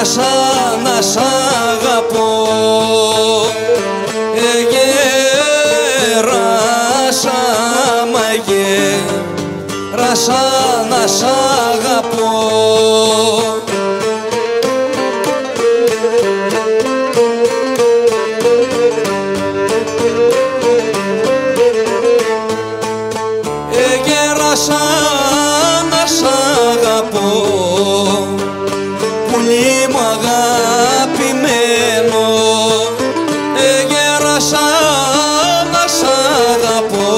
Εγέρασα να σ' αγαπώ, εγέρασα, μα εγέρασα να σ' αγαπώ. Εγέρασα να σ' αγαπώ, πουλί μου αγαπημένο. Εγέρασα να σ' αγαπώ,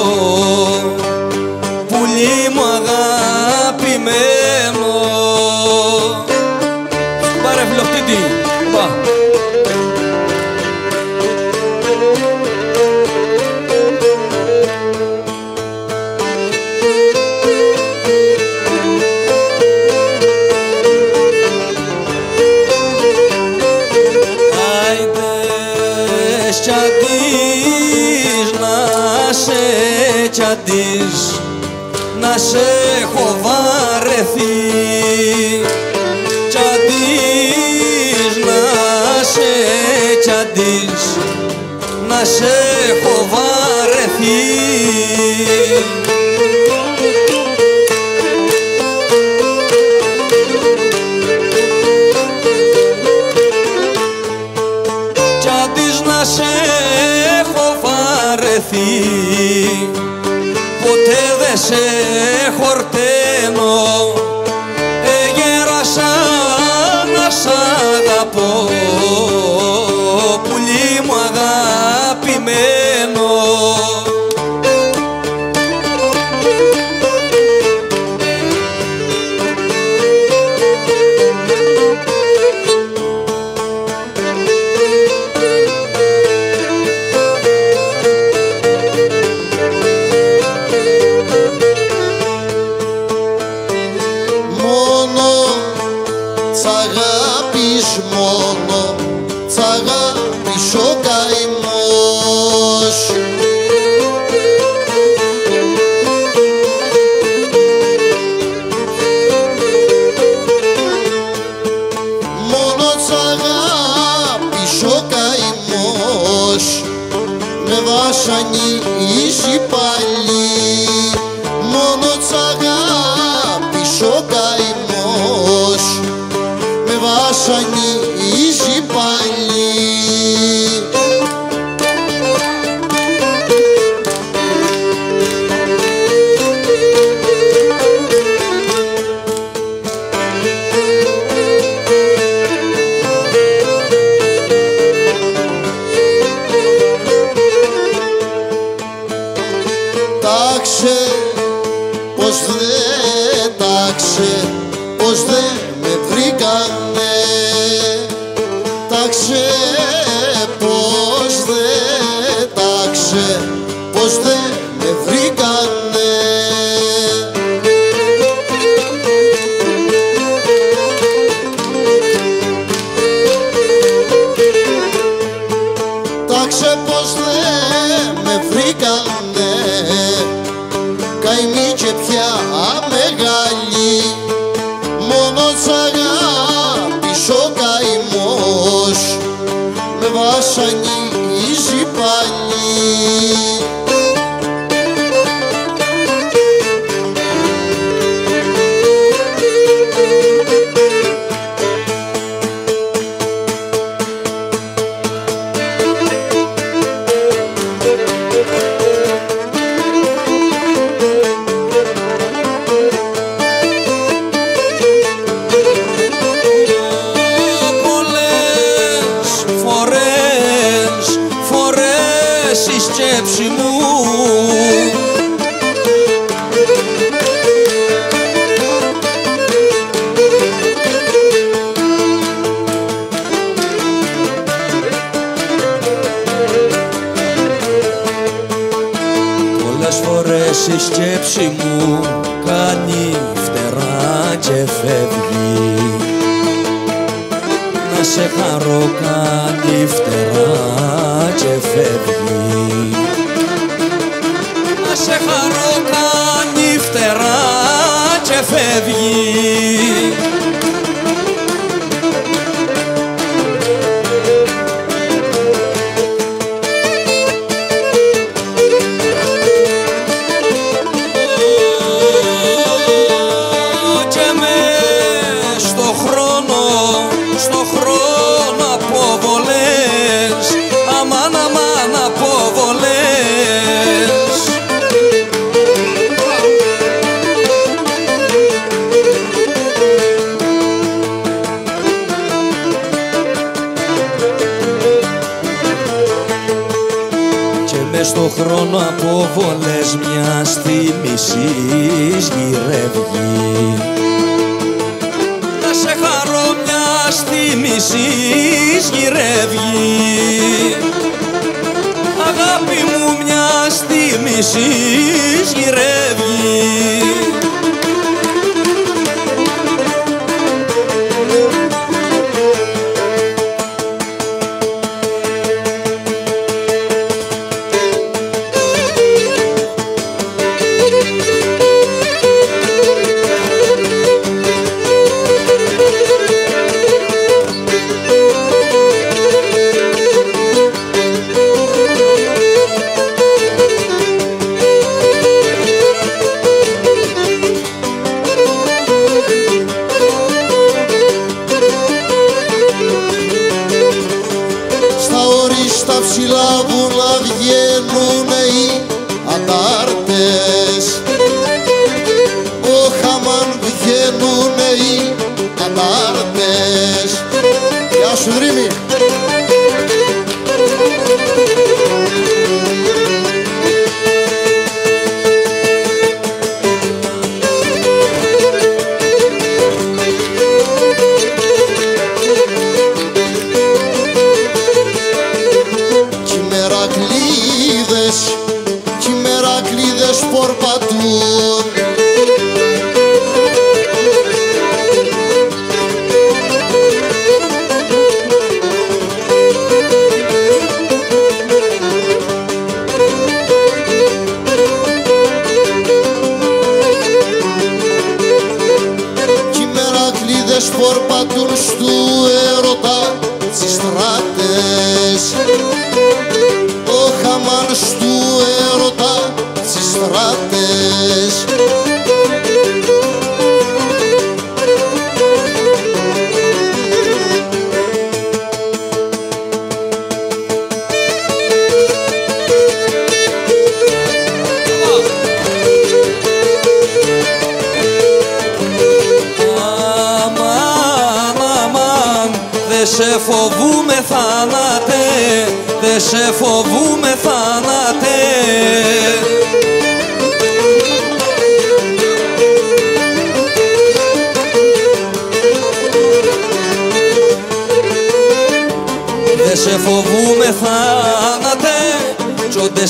πουλί μου αγαπημένο. Πάρε φιλοκτήτη, πά. Κι αντί να σε τσαντής, να σε έχω βαρεθεί. Κι αντί να σε τσαντής, να σε έχω βαρεθεί. Να σε έχω βαρεθεί, ποτέ δε σε χορταίνω. Εγέρασα να σ' αγαπώ, πουλί μου αγαπημένο. Μόνο σ' αγάπης ο καημός, μόνο σ' αγάπης ο καημός, με βασανίζει πάλι. Μόνο σ' αγάπης ο καημός, με βασανίζει πάλι. Τάξε πως δεν τάξε, πως δεν με βρήκανε. Τάξε πως δεν τάξε, πως δεν με βρήκανε. Τάξε πως δεν με βρήκανε, καημή και πια μεγάλη. Μόνο σ' αγάπης ο καημός, με βασανίζει πάλι. Σκέψη μου, πολλές φορές η σκέψη μου κάνει φτερά και φεύγει. Να σε χαρώ κάνει φτερά και φεύγει. Να σε χαρώ κάνει φτερά και φεύγει. στο χρόνο αποβολές μιας θύμησης γυρεύγει. Να σε χαρώ μιας θύμησης γυρεύγει. Αγάπη μου μιας θύμησης γυρεύγει.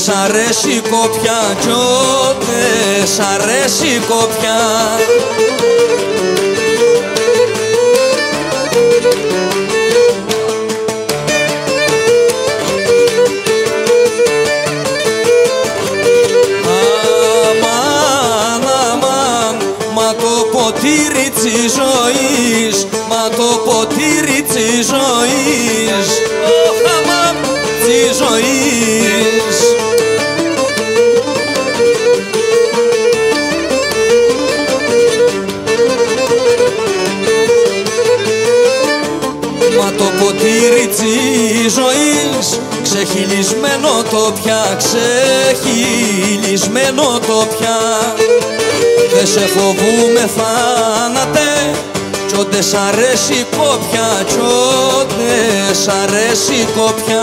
Σ' αρέσει κοπιά.